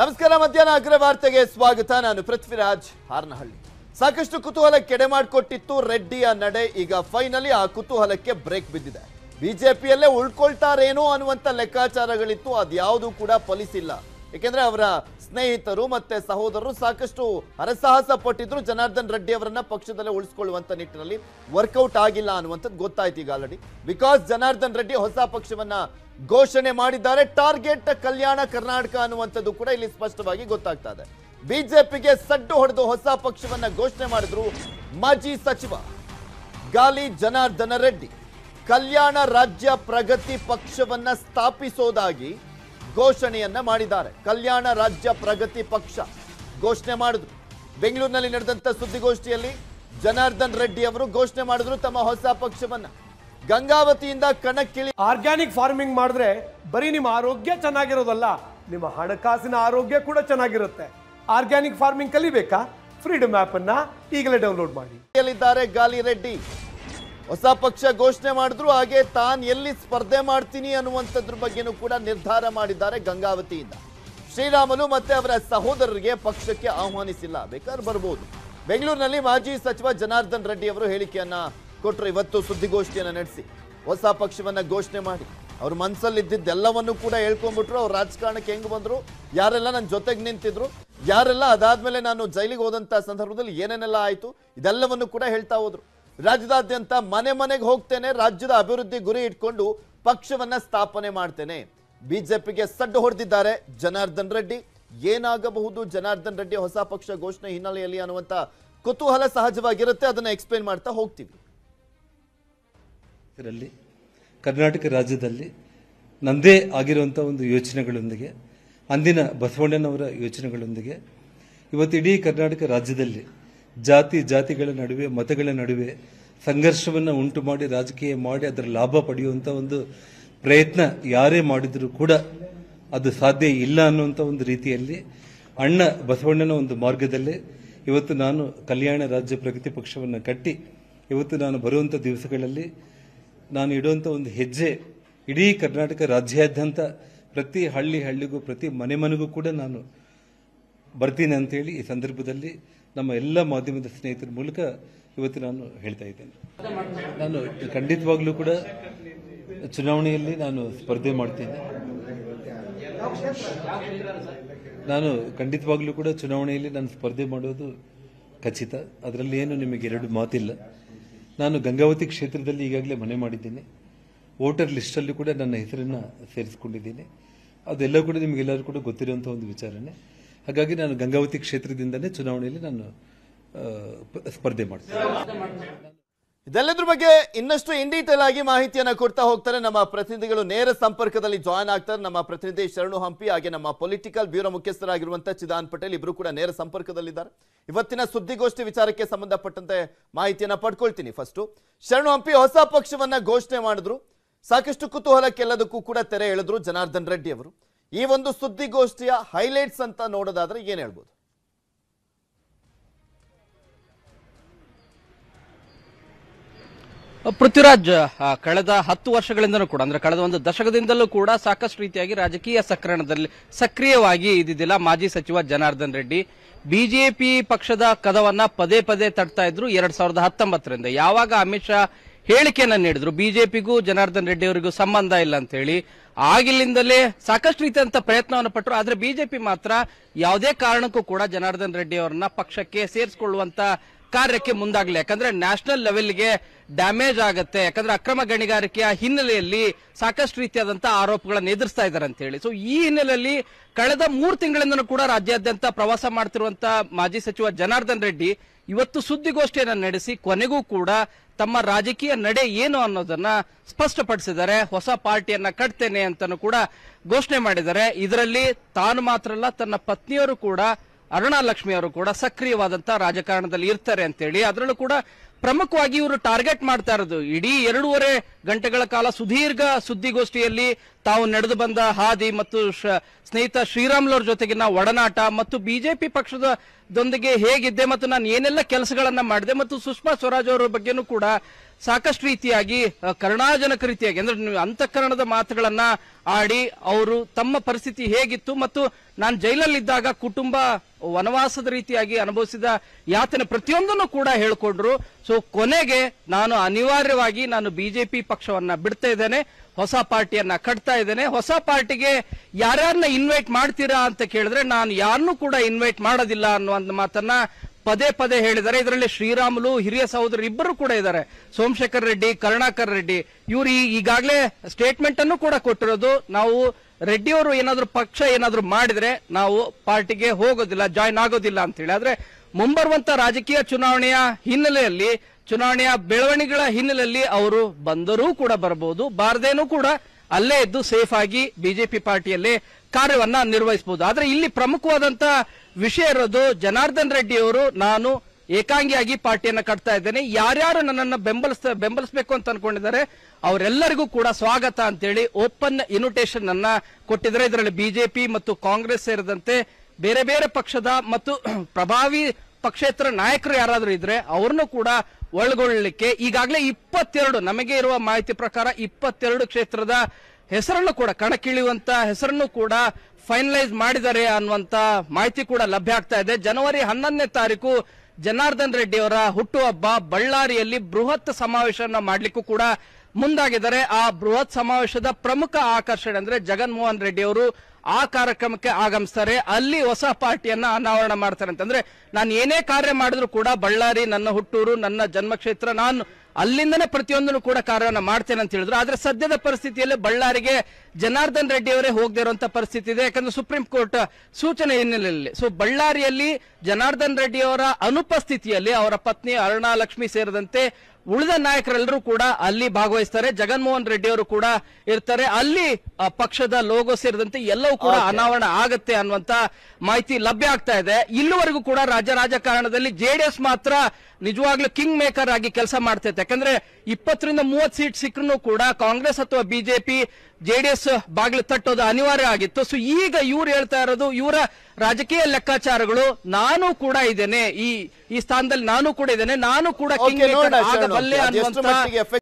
ನಮಸ್ಕಾರ ಮಧ್ಯಾಹ್ನ ಅಗ್ರವಾರ್ತೆಗೆ ಸ್ವಾಗತ ನಾನು ಪೃಥ್ವಿರಾಜ್ ಹಾರ್ನಹಳ್ಳಿ ಸಾಕಷ್ಟು ಕುತೂಹಲ ಕೆಡೆಮಾಡಿಕೊಟ್ಟಿತ್ತು ರೆಡ್ಡಿಯ ನಡೆ ಈಗ ಫೈನಲಿ ಆ ಕುತೂಹಲಕ್ಕೆ ಬ್ರೇಕ್ ಬಿದ್ದಿದೆ ಬಿಜೆಪಿಯಲ್ಲೇ ಉಳ್ಕೊಳ್ತಾರೇನೋ ಅನ್ನುವಂತ ಲೆಕ್ಕಾಚಾರಗಳಿತ್ತು ಅದು ಯಾವುದು ಕೂಡ ಫಲಿಸಿಲ್ಲ ಏಕೆಂದರೆ ಅವರ ಸ್ನೇಹಿತರು ಮತ್ತೆ ಸಹೋದರರು ಸಾಕಷ್ಟು ಹರಸಾಹಸ ಪಟ್ಟಿದ್ರು ಜನಾರ್ದನ್ ರೆಡ್ಡಿ ಅವರನ್ನು ಪಕ್ಷದಲ್ಲೇ ಉಳಿಸಿಕೊಳ್ಳುವಂತ ನಿಟ್ಟಿನಲ್ಲಿ ವರ್ಕೌಟ್ ಆಗಿಲ್ಲ ಅನ್ನುವಂತದ್ದು ಗೊತ್ತಾಯಿತು ಈಗ ಆಲ್ರೆಡಿ ಬಿಕಾಸ್ ಜನಾರ್ದನ್ ರೆಡ್ಡಿ ಹೊಸ ಪಕ್ಷವನ್ನ ಘೋಷಣೆ ಮಾಡಿದ್ದಾರೆ ಟಾರ್ಗೆಟ್ ಕಲ್ಯಾಣ ಕರ್ನಾಟಕ ಅನ್ನುವಂತದ್ದು ಕೂಡ ಇಲ್ಲಿ ಸ್ಪಷ್ಟವಾಗಿ ಗೊತ್ತಾಗ್ತಾ ಇದೆ ಬಿಜೆಪಿಗೆ ಸಡ್ಡು ಹೊಡೆದು ಹೊಸ ಪಕ್ಷವನ್ನ ಘೋಷಣೆ ಮಾಡಿದ್ರು ಮಾಜಿ ಸಚಿವ ಗಾಲಿ ಜನಾರ್ದನ ರೆಡ್ಡಿ ಕಲ್ಯಾಣ ರಾಜ್ಯ ಪ್ರಗತಿ ಪಕ್ಷವನ್ನ ಸ್ಥಾಪಿಸೋದಾಗಿ ಘೋಷಣೆಯನ್ನ ಮಾಡಿದ್ದಾರೆ ಕಲ್ಯಾಣ ರಾಜ್ಯ ಪ್ರಗತಿ ಪಕ್ಷ ಘೋಷಣೆ ಮಾಡಿದ್ರು ಬೆಂಗಳೂರಿನಲ್ಲಿ ನಡೆದಂತ ಸುದ್ದಿಗೋಷ್ಠಿಯಲ್ಲಿ ಜನಾರ್ದನ್ ರೆಡ್ಡಿ ಅವರು ಘೋಷಣೆ ಮಾಡಿದ್ರು ತಮ್ಮ ಹೊಸ ಪಕ್ಷವನ್ನ ಗಂಗಾವತಿಯಿಂದ ಕಣಕ್ಕಿಳಿ ಆರ್ಗ್ಯಾನಿಕ್ ಫಾರ್ಮಿಂಗ್ ಮಾಡಿದ್ರೆ ಬರೀ ನಿಮ್ಮ ಆರೋಗ್ಯ ಚೆನ್ನಾಗಿರೋದಲ್ಲ ನಿಮ್ಮ ಹಣಕಾಸಿನ ಆರೋಗ್ಯ ಕೂಡ ಚೆನ್ನಾಗಿರುತ್ತೆ ಆರ್ಗ್ಯಾನಿಕ್ ಫಾರ್ಮಿಂಗ್ ಕಲಿಬೇಕಾ ಫ್ರೀಡಮ್ ಆಪ್ ಅನ್ನ ಈಗಲೇ ಡೌನ್ಲೋಡ್ ಮಾಡಿ ಹೇಳಿದ್ದಾರೆ ಗಾಲಿ ರೆಡ್ಡಿ ಹೊಸ ಪಕ್ಷ ಘೋಷಣೆ ಮಾಡಿದ್ರು ಹಾಗೆ ತಾನು ಎಲ್ಲಿ ಸ್ಪರ್ಧೆ ಮಾಡ್ತೀನಿ ಅನ್ನುವಂಥದ್ರ ಬಗ್ಗೆನೂ ಕೂಡ ನಿರ್ಧಾರ ಮಾಡಿದ್ದಾರೆ ಗಂಗಾವತಿಯಿಂದ ಶ್ರೀರಾಮುಲು ಮತ್ತೆ ಅವರ ಸಹೋದರರಿಗೆ ಪಕ್ಷಕ್ಕೆ ಆಹ್ವಾನಿಸಿಲ್ಲ ಬೇಕಾದ್ರೆ ಬರ್ಬೋದು ಬೆಂಗಳೂರಿನಲ್ಲಿ ಮಾಜಿ ಸಚಿವ ಜನಾರ್ದನ್ ರೆಡ್ಡಿ ಅವರು ಹೇಳಿಕೆಯನ್ನ ಕೊಟ್ಟರು ಇವತ್ತು ಸುದ್ದಿಗೋಷ್ಠಿಯನ್ನು ನಡೆಸಿ ಹೊಸ ಪಕ್ಷವನ್ನು ಘೋಷಣೆ ಮಾಡಿ ಅವ್ರ ಮನಸ್ಸಲ್ಲಿದ್ದೆಲ್ಲವನ್ನೂ ಕೂಡ ಹೇಳ್ಕೊಂಡ್ಬಿಟ್ರು ಅವ್ರು ರಾಜಕಾರಣಕ್ಕೆ ಹೆಂಗೆ ಬಂದರು ಯಾರೆಲ್ಲ ನನ್ನ ಜೊತೆಗೆ ನಿಂತಿದ್ರು ಯಾರೆಲ್ಲ ಅದಾದ್ಮೇಲೆ ನಾನು ಜೈಲಿಗೆ ಹೋದಂಥ ಸಂದರ್ಭದಲ್ಲಿ ಏನೇನೆಲ್ಲ ಆಯಿತು ಇದೆಲ್ಲವನ್ನು ಕೂಡ ಹೇಳ್ತಾ ಹೋದರು ರಾಜ್ಯದಾದ್ಯಂತ ಮನೆ ಮನೆಗೆ ಹೋಗ್ತೇನೆ ರಾಜ್ಯದ ಅಭಿವೃದ್ಧಿ ಗುರಿ ಇಟ್ಕೊಂಡು ಪಕ್ಷವನ್ನು ಸ್ಥಾಪನೆ ಮಾಡ್ತೇನೆ ಬಿಜೆಪಿಗೆ ಸಡ್ಡು ಹೊಡೆದಿದ್ದಾರೆ ಜನಾರ್ದನ್ ರೆಡ್ಡಿ ಏನಾಗಬಹುದು ಜನಾರ್ದನ್ ರೆಡ್ಡಿ ಹೊಸ ಪಕ್ಷ ಘೋಷಣೆ ಹಿನ್ನೆಲೆಯಲ್ಲಿ ಅನ್ನುವಂಥ ಕುತೂಹಲ ಸಹಜವಾಗಿರುತ್ತೆ ಅದನ್ನು ಎಕ್ಸ್ಪ್ಲೇನ್ ಮಾಡ್ತಾ ಹೋಗ್ತೀವಿ ಕರ್ನಾಟಕ ರಾಜ್ಯದಲ್ಲಿ ನನ್ನದೇ ಆಗಿರುವಂಥ ಒಂದು ಯೋಚನೆಗಳೊಂದಿಗೆ ಅಂದಿನ ಬಸವಣ್ಣನವರ ಯೋಚನೆಗಳೊಂದಿಗೆ ಇವತ್ತು ಇಡೀ ಕರ್ನಾಟಕ ರಾಜ್ಯದಲ್ಲಿ ಜಾತಿ ಜಾತಿಗಳ ನಡುವೆ ಮತಗಳ ನಡುವೆ ಸಂಘರ್ಷವನ್ನು ಉಂಟು ಮಾಡಿ ರಾಜಕೀಯ ಮಾಡಿ ಅದರ ಲಾಭ ಪಡೆಯುವಂಥ ಒಂದು ಪ್ರಯತ್ನ ಯಾರೇ ಮಾಡಿದರೂ ಕೂಡ ಅದು ಸಾಧ್ಯ ಇಲ್ಲ ಅನ್ನುವಂಥ ಒಂದು ರೀತಿಯಲ್ಲಿ ಅಣ್ಣ ಬಸವಣ್ಣನ ಒಂದು ಮಾರ್ಗದಲ್ಲಿ ಇವತ್ತು ನಾನು ಕಲ್ಯಾಣ ರಾಜ್ಯ ಪ್ರಗತಿ ಪಕ್ಷವನ್ನು ಕಟ್ಟಿ ಇವತ್ತು ನಾನು ಬರುವಂಥ ದಿವಸಗಳಲ್ಲಿ ನಾನು ಇಡುವಂಥ ಒಂದು ಹೆಜ್ಜೆ ಇಡೀ ಕರ್ನಾಟಕ ರಾಜ್ಯಾದ್ಯಂತ ಪ್ರತಿ ಹಳ್ಳಿ ಹಳ್ಳಿಗೂ ಪ್ರತಿ ಮನೆ ಮನೆಗೂ ಕೂಡ ನಾನು ಬರ್ತೀನಿ ಅಂತೇಳಿ ಈ ಸಂದರ್ಭದಲ್ಲಿ ನಮ್ಮ ಎಲ್ಲ ಮಾಧ್ಯಮದ ಸ್ನೇಹಿತರ ಮೂಲಕ ಇವತ್ತು ನಾನು ಹೇಳ್ತಾ ಇದ್ದೇನೆ ನಾನು ಖಂಡಿತವಾಗ್ಲೂ ಕೂಡ ಚುನಾವಣೆಯಲ್ಲಿ ನಾನು ಸ್ಪರ್ಧೆ ಮಾಡ್ತೀನಿ ನಾನು ಖಂಡಿತವಾಗ್ಲೂ ಕೂಡ ಚುನಾವಣೆಯಲ್ಲಿ ನಾನು ಸ್ಪರ್ಧೆ ಮಾಡೋದು ಖಚಿತ ಅದರಲ್ಲಿ ಏನು ನಿಮಗೆ ಎರಡು ಮಾತಿಲ್ಲ ನಾನು ಗಂಗಾವತಿ ಕ್ಷೇತ್ರದಲ್ಲಿ ಈಗಾಗಲೇ ಮನೆ ಮಾಡಿದ್ದೀನಿ ವೋಟರ್ ಲಿಸ್ಟಲ್ಲೂ ಕೂಡ ನನ್ನ ಹೆಸರನ್ನು ಸೇರಿಸ್ಕೊಂಡಿದ್ದೀನಿ ಅದೆಲ್ಲ ಕೂಡ ನಿಮಗೆಲ್ಲರೂ ಕೂಡ ಗೊತ್ತಿರುವಂಥ ಒಂದು ವಿಚಾರನೇ ಹಾಗಾಗಿ ನಾನು ಗಂಗಾವತಿ ಕ್ಷೇತ್ರದಿಂದಲೇ ಚುನಾವಣೆಯಲ್ಲಿ ನಾನು ಸ್ಪರ್ಧೆ ಮಾಡ್ತೀನಿ ಇದೆಲ್ಲದ್ರ ಬಗ್ಗೆ ಇನ್ನಷ್ಟು ಇನ್ ಡೀಟೇಲ್ ಆಗಿ ಮಾಹಿತಿಯನ್ನು ಕೊಡ್ತಾ ಹೋಗ್ತಾರೆ ನಮ್ಮ ಪ್ರತಿನಿಧಿಗಳು ನೇರ ಸಂಪರ್ಕದಲ್ಲಿ ಜಾಯ್ನ್ ಆಗ್ತಾರೆ ನಮ್ಮ ಪ್ರತಿನಿಧಿ ಶರಣು ಹಂಪಿ ಹಾಗೆ ನಮ್ಮ ಪೊಲಿಟಿಕಲ್ ಬ್ಯೂರೋ ಮುಖ್ಯಸ್ಥರಾಗಿರುವಂತಹ ಚಿದಾನಂದ ಪಟೇಲ್ ಇಬ್ರು ಕೂಡ ನೇರ ಸಂಪರ್ಕದಲ್ಲಿದ್ದಾರೆ ಇವತ್ತಿನ ಸುದ್ದಿಗೋಷ್ಠಿ ವಿಚಾರಕ್ಕೆ ಸಂಬಂಧಪಟ್ಟಂತೆ ಮಾಹಿತಿಯನ್ನು ಪಡ್ಕೊಳ್ತೀನಿ ಫಸ್ಟು ಶರಣು ಹಂಪಿ ಹೊಸ ಪಕ್ಷವನ್ನ ಘೋಷಣೆ ಮಾಡಿದ್ರು ಸಾಕಷ್ಟು ಕುತೂಹಲಕ್ಕೆಲ್ಲದಕ್ಕೂ ಕೂಡ ತೆರೆ ಎಳೆದ್ರು ಜನಾರ್ದನ್ ರೆಡ್ಡಿ ಅವರು ಈ ಒಂದು ಸುದ್ದಿಗೋಷ್ಠಿಯ ಹೈಲೈಟ್ಸ್ ಅಂತ ನೋಡೋದಾದ್ರೆ ಏನ್ ಹೇಳ್ಬೋದು ಪೃಥ್ವಿರಾಜ್ ಕಳೆದ 10 ವರ್ಷಗಳಿಂದಲೂ ಕೂಡ ಅಂದ್ರೆ ಕಳೆದ ಒಂದು ದಶಕದಿಂದಲೂ ಕೂಡ ಸಾಕಷ್ಟು ರೀತಿಯಾಗಿ ರಾಜಕೀಯ ಸಕ್ರಣದಲ್ಲಿ ಸಕ್ರಿಯವಾಗಿ ಇದ್ದಿದ್ದಿಲ್ಲ ಮಾಜಿ ಸಚಿವ ಜನಾರ್ದನ್ ರೆಡ್ಡಿ ಬಿಜೆಪಿ ಪಕ್ಷದ ಕದವನ್ನ ಪದೇ ಪದೇ ತಡ್ತಾ ಇದ್ರು 2019 ಯಾವಾಗ ಅಮಿತ್ ಶಾ ಹೇಳಿಕೆಯನ್ನ ನೀಡಿದ್ರು ಬಿಜೆಪಿಗೂ ಜನಾರ್ದನ್ ರೆಡ್ಡಿ ಅವರಿಗೂ ಸಂಬಂಧ ಇಲ್ಲ ಅಂತ ಹೇಳಿ ಆಗಿಲ್ಲಿಂದಲೇ ಸಾಕಷ್ಟು ರೀತಿಯಂತ ಪ್ರಯತ್ನವನ್ನು ಪಟ್ಟರು ಆದ್ರೆ ಬಿಜೆಪಿ ಮಾತ್ರ ಯಾವುದೇ ಕಾರಣಕ್ಕೂ ಕೂಡ ಜನಾರ್ದನ್ ರೆಡ್ಡಿ ಅವರನ್ನ ಪಕ್ಷಕ್ಕೆ ಸೇರಿಸಿಕೊಳ್ಳುವಂತ ಕಾರ್ಯಕ್ಕೆ ಮುಂದಾಗಲಿ ಯಾಕಂದ್ರೆ ನ್ಯಾಷನಲ್ ಲೆವೆಲ್ಗೆ ಡ್ಯಾಮೇಜ್ ಆಗುತ್ತೆ ಯಾಕಂದ್ರೆ ಅಕ್ರಮ ಗಣಿಗಾರಿಕೆಯ ಹಿನ್ನೆಲೆಯಲ್ಲಿ ಸಾಕಷ್ಟು ರೀತಿಯಾದಂತಹ ಆರೋಪಗಳನ್ನು ಎದುರಿಸ್ತಾ ಇದ್ದಾರೆ ಅಂತ ಹೇಳಿ ಸೊ ಈ ಹಿನ್ನೆಲೆಯಲ್ಲಿ ಕಳೆದ 3 ತಿಂಗಳಿಂದಲೂ ಕೂಡ ರಾಜ್ಯಾದ್ಯಂತ ಪ್ರವಾಸ ಮಾಡ್ತಿರುವಂತಹ ಮಾಜಿ ಸಚಿವ ಜನಾರ್ದನ್ ರೆಡ್ಡಿ ಇವತ್ತು ಸುದ್ದಿಗೋಷ್ಠಿಯನ್ನು ನಡೆಸಿ ಕೊನೆಗೂ ಕೂಡ ತಮ್ಮ ರಾಜಕೀಯ ನಡೆ ಏನು ಅನ್ನೋದನ್ನ ಸ್ಪಷ್ಟಪಡಿಸಿದ್ದಾರೆ ಹೊಸ ಪಾರ್ಟಿಯನ್ನ ಕಟ್ತೇನೆ ಅಂತಾನು ಕೂಡ ಘೋಷಣೆ ಮಾಡಿದ್ದಾರೆ ಇದರಲ್ಲಿ ತಾನು ಮಾತ್ರ ಅಲ್ಲ ತನ್ನ ಪತ್ನಿಯವರು ಕೂಡ ಅರುಣಾ ಲಕ್ಷ್ಮಿ ಅವರು ಕೂಡ ಸಕ್ರಿಯವಾದಂತಹ ರಾಜಕಾರಣದಲ್ಲಿ ಇರ್ತಾರೆ ಅಂತೇಳಿ ಅದರಲ್ಲೂ ಕೂಡ ಪ್ರಮುಖವಾಗಿ ಇವರು ಟಾರ್ಗೆಟ್ ಮಾಡ್ತಾ ಇರೋದು ಇಡಿ 2.5 ಗಂಟೆಗಳ ಕಾಲ ಸುದೀರ್ಘ ಸುದ್ದಿಗೋಷ್ಠಿಯಲ್ಲಿ ತಾವು ನಡೆದು ಬಂದ ಹಾದಿ ಮತ್ತು ಸ್ನೇಹಿತ ಶ್ರೀರಾಮುಲು ಅವರ ಜೊತೆಗಿನ ಒಡನಾಟ ಮತ್ತು ಬಿಜೆಪಿ ಪಕ್ಷದ ದೊಂದಿಗೆ ಹೇಗಿದೆ ಮತ್ತು ನಾನು ಏನೆಲ್ಲ ಕೆಲಸಗಳನ್ನು ಮಾಡಿದೆ ಮತ್ತು ಸುಷ್ಮಾ ಸ್ವರಾಜ್ ಅವರ ಬಗ್ಗೆನೂ ಕೂಡ ಸಾಕಷ್ಟು ರೀತಿಯಾಗಿ ಕರ್ಣಾಜನಕ ರೀತಿಯಾಗಿ ಅಂದ್ರೆ ಅಂತಃಕರಣದ ಮಾತುಗಳನ್ನು ಆಡಿ ಅವರು ತಮ್ಮ ಪರಿಸ್ಥಿತಿ ಹೇಗಿತ್ತು ಮತ್ತು ನಾನು ಜೈಲಲ್ಲಿ ಇದ್ದಾಗ ಕುಟುಂಬ ವನವಾಸದ ರೀತಿಯಾಗಿ ಅನುಭವಿಸಿದ ಯಾತನೆ ಪ್ರತಿಯೊಂದನ್ನು ಕೂಡ ಹೇಳಿಕೊಂಡ್ರು ಸೋ ಕೊನೆಗೆ ನಾನು ಅನಿವಾರ್ಯವಾಗಿ ನಾನು ಬಿಜೆಪಿ ಪಕ್ಷವನ್ನ ಬಿಡ್ತಾ ಇದ್ದೇನೆ ಹೊಸ ಪಾರ್ಟಿಯನ್ನ ಕಟ್ತಾ ಇದ್ದೇನೆ ಹೊಸ ಪಾರ್ಟಿಗೆ ಯಾರನ್ನ ಇನ್ವೈಟ್ ಮಾಡ್ತೀರಾ ಅಂತ ಕೇಳಿದ್ರೆ ನಾನು ಯಾರನ್ನೂ ಕೂಡ ಇನ್ವೈಟ್ ಮಾಡೋದಿಲ್ಲ ಅನ್ನೋ ಒಂದು ಮಾತನ್ನ ಪದೇ ಪದೇ ಹೇಳಿದ್ದಾರೆ ಇದರಲ್ಲಿ ಶ್ರೀರಾಮುಲು ಹಿರಿಯ ಸಹೋದರರು ಇಬ್ಬರು ಕೂಡ ಇದ್ದಾರೆ ಸೋಮಶೇಖರ್ ರೆಡ್ಡಿ ಕರುಣಾಕರ ರೆಡ್ಡಿ ಇವರು ಈಗಾಗಲೇ ಸ್ಟೇಟ್ಮೆಂಟ್ ಅನ್ನು ಕೂಡ ಕೊಟ್ಟಿರೋದು ನಾವು ರೆಡ್ಡಿ ಅವರು ಏನಾದರೂ ಪಕ್ಷ ಏನಾದರೂ ಮಾಡಿದ್ರೆ ನಾವು ಪಾರ್ಟಿಗೆ ಹೋಗೋದಿಲ್ಲ ಜಾಯಿನ್ ಆಗೋದಿಲ್ಲ ಅಂತ ಹೇಳಿ ಆದ್ರೆ ಮುಂಬರುವಂತ ರಾಜಕೀಯ ಚುನಾವಣೆಯ ಹಿನ್ನೆಲೆಯಲ್ಲಿ ಚುನಾವಣೆಯ ಬೆಳವಣಿಗೆಗಳ ಹಿನ್ನೆಲೆಯಲ್ಲಿ ಅವರು ಬಂದರೂ ಕೂಡ ಬರಬಹುದು ಬಾರದೇನೂ ಕೂಡ ಅಲ್ಲೇ ಇದ್ದು ಸೇಫ್ ಆಗಿ ಬಿಜೆಪಿ ಪಾರ್ಟಿಯಲ್ಲೇ ಕಾರ್ಯವನ್ನ ನಿರ್ವಹಿಸಬಹುದು ಆದರೆ ಇಲ್ಲಿ ಪ್ರಮುಖವಾದಂತ ವಿಷಯ ಇರೋದು ಜನಾರ್ದನ್ ರೆಡ್ಡಿ ಅವರು ನಾನು ಏಕಾಂಗಿಯಾಗಿ ಪಾರ್ಟಿಯನ್ನು ಕಟ್ತಾ ಇದ್ದೇನೆ ಯಾರ್ಯಾರು ನನ್ನನ್ನು ಬೆಂಬಲಿಸಬೇಕು ಅಂತ ಅನ್ಕೊಂಡಿದ್ದಾರೆ ಅವರೆಲ್ಲರಿಗೂ ಕೂಡ ಸ್ವಾಗತ ಅಂತೇಳಿ ಓಪನ್ ಇನ್ವಿಟೇಷನ್ ಅನ್ನ ಕೊಟ್ಟಿದ್ದಾರೆ ಇದರಲ್ಲಿ ಬಿಜೆಪಿ ಮತ್ತು ಕಾಂಗ್ರೆಸ್ ಸೇರಿದಂತೆ ಬೇರೆ ಬೇರೆ ಪಕ್ಷದ ಮತ್ತು ಪ್ರಭಾವಿ ಪಕ್ಷೇತರ ನಾಯಕರು ಯಾರಾದರೂ ಇದ್ರೆ ಅವ್ರನ್ನೂ ಕೂಡ ಒಳಗೊಳ್ಳಲಿಕ್ಕೆ ಈಗಾಗಲೇ 22 ನಮಗೆ ಇರುವ ಮಾಹಿತಿ ಪ್ರಕಾರ 22 ಕ್ಷೇತ್ರದ ಹೆಸರನ್ನು ಕೂಡ ಕಣಕ್ಕಿಳಿಯುವಂತ ಹೆಸರನ್ನು ಕೂಡ ಫೈನಲೈಸ್ ಮಾಡಿದ್ದಾರೆ ಅನ್ನುವಂತ ಮಾಹಿತಿ ಕೂಡ ಲಭ್ಯ ಆಗ್ತಾ ಇದೆ ಜನವರಿ 11ನೇ ತಾರೀಕು ಜನಾರ್ದನ್ ರೆಡ್ಡಿ ಅವರ ಹುಟ್ಟುಹಬ್ಬ ಬಳ್ಳಾರಿಯಲ್ಲಿ ಬೃಹತ್ ಸಮಾವೇಶವನ್ನು ಮಾಡಲಿಕ್ಕೂ ಕೂಡ ಮುಂದಾಗಿದ್ದಾರೆ ಆ ಬೃಹತ್ ಸಮಾವೇಶದ ಪ್ರಮುಖ ಆಕರ್ಷಣೆ ಅಂದ್ರೆ ಜಗನ್ಮೋಹನ್ ರೆಡ್ಡಿ ಅವರು ಆ ಕಾರ್ಯಕ್ರಮಕ್ಕೆ ಆಗಮಿಸ್ತಾರೆ ಅಲ್ಲಿ ಹೊಸ ಪಾರ್ಟಿಯನ್ನ ಅನಾವರಣ ಮಾಡ್ತಾರೆ ಅಂತಂದ್ರೆ ನಾನು ಏನೇ ಕಾರ್ಯ ಮಾಡಿದ್ರು ಕೂಡ ಬಳ್ಳಾರಿ ನನ್ನ ಹುಟ್ಟೂರು ನನ್ನ ಜನ್ಮಕ್ಷೇತ್ರ ನಾನು ಅಲ್ಲಿಂದನೇ ಪ್ರತಿಯೊಂದನ್ನು ಕೂಡ ಕಾರ್ಯವನ್ನು ಮಾಡ್ತೇನೆ ಅಂತ ಹೇಳಿದ್ರು ಆದ್ರೆ ಸದ್ಯದ ಪರಿಸ್ಥಿತಿಯಲ್ಲಿ ಬಳ್ಳಾರಿಗೆ ಜನಾರ್ದನ್ ರೆಡ್ಡಿ ಅವರೇ ಹೋಗದೇ ಇರುವಂತ ಪರಿಸ್ಥಿತಿ ಇದೆ ಯಾಕಂದ್ರೆ ಸುಪ್ರೀಂ ಕೋರ್ಟ್ ಸೂಚನೆ ಹಿನ್ನೆಲೆಯಲ್ಲಿ ಸೊ ಬಳ್ಳಾರಿಯಲ್ಲಿ ಜನಾರ್ದನ್ ರೆಡ್ಡಿ ಅವರ ಅನುಪಸ್ಥಿತಿಯಲ್ಲಿ ಅವರ ಪತ್ನಿ ಅರುಣಾ ಲಕ್ಷ್ಮಿ ಸೇರಿದಂತೆ ಉಳಿದ ನಾಯಕರೆಲ್ಲರೂ ಕೂಡ ಅಲ್ಲಿ ಭಾಗವಹಿಸ್ತಾರೆ ಜಗನ್ಮೋಹನ್ ರೆಡ್ಡಿ ಅವರು ಕೂಡ ಇರ್ತಾರೆ ಅಲ್ಲಿ ಪಕ್ಷದ ಲೋಗೋ ಸೇರಿದಂತೆ ಎಲ್ಲವೂ ಕೂಡ ಅನಾವರಣ ಆಗುತ್ತೆ ಅನ್ನುವಂತ ಮಾಹಿತಿ ಲಭ್ಯ ಆಗ್ತಾ ಇದೆ ಇಲ್ಲಿವರೆಗೂ ಕೂಡ ರಾಜ್ಯ ರಾಜಕಾರಣದಲ್ಲಿ ಜೆಡಿಎಸ್ ಮಾತ್ರ ನಿಜವಾಗ್ಲೂ ಕಿಂಗ್ ಮೇಕರ್ ಆಗಿ ಕೆಲಸ ಮಾಡ್ತೈತೆ ಯಾಕಂದ್ರೆ 20 ರಿಂದ 30 ಸೀಟ್ ಸಿಕ್ಕರೂ ಕೂಡ ಕಾಂಗ್ರೆಸ್ ಅಥವಾ ಬಿಜೆಪಿ ಜೆಡಿಎಸ್ ಬಾಗಿಲು ತಟ್ಟೋದು ಅನಿವಾರ್ಯ ಆಗಿತ್ತು ಸೊ ಈಗ ಇವ್ರು ಹೇಳ್ತಾ ಇರೋದು ಇವರ ರಾಜಕೀಯ ಲೆಕ್ಕಾಚಾರಗಳು ನಾನು ಕೂಡ ಇದ್ದೇನೆ ಈ ಸ್ಥಾನದಲ್ಲಿ ನಾನು ಕೂಡ ಇದ್ದೇನೆ ನಾನು ಕೂಡ ಕಿಂಗ್ ಮೇಕರ್ ಆಗಬಲ್ಲೆ ಅನ್ನುವಂತ